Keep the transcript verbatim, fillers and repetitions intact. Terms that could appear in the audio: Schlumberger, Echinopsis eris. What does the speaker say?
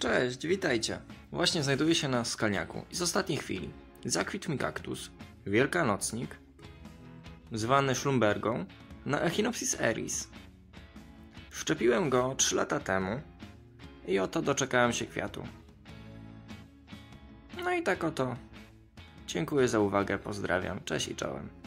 Cześć, witajcie! Właśnie znajduję się na skalniaku i z ostatniej chwili zakwitł mi kaktus wielkanocnik, zwany Schlumbergą, na Echinopsis eris. Wszczepiłem go trzy lata temu i oto doczekałem się kwiatu. No i tak oto. Dziękuję za uwagę, pozdrawiam, cześć i czołem.